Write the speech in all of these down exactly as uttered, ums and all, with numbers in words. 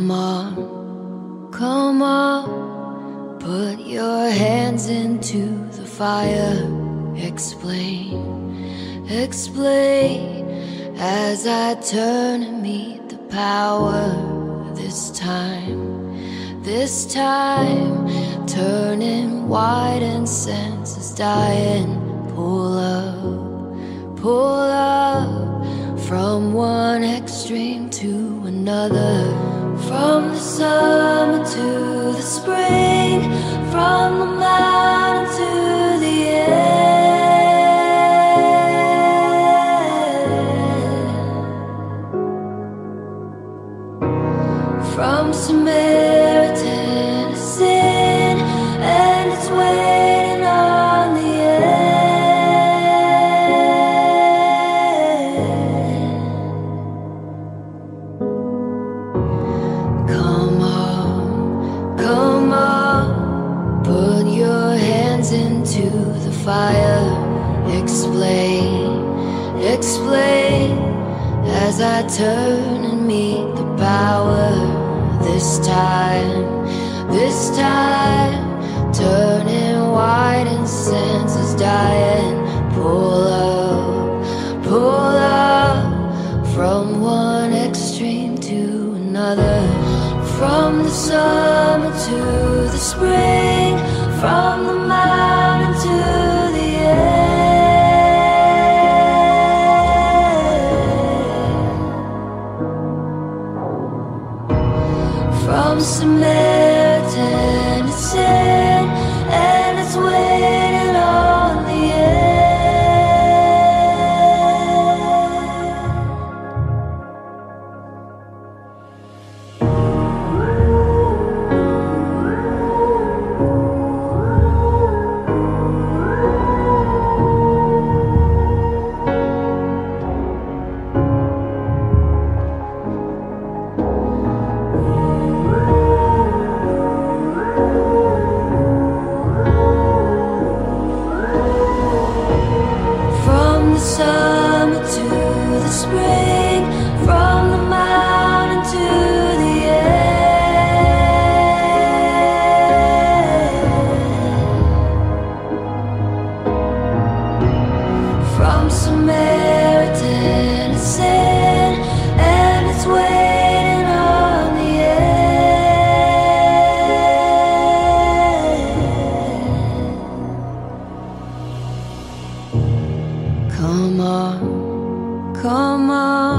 Come on, come on, put your hands into the fire. Explain, explain, as I turn and meet the power. This time, this time, turning wide and senses dying. Pull up, pull up, from one extreme to another. From the summer to the spring, from the mountain to the end. From Samaritan to sin, and it's waiting on the end. Come on, come on, put your hands into the fire. Explain, explain, as I turn and meet the power. This time, this time, turning wide and senses dying. Pull up, pull up, from one extreme to another. From the summer to the spring, from the mountain to from Samaritan to sin, and it's waiting on the summer to the spring, from the mountain to the end. From Samaritan to sin, and it's waiting on the end. Come on, come on,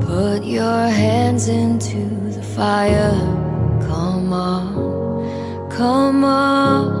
put your hands into the fire. Come on, come on.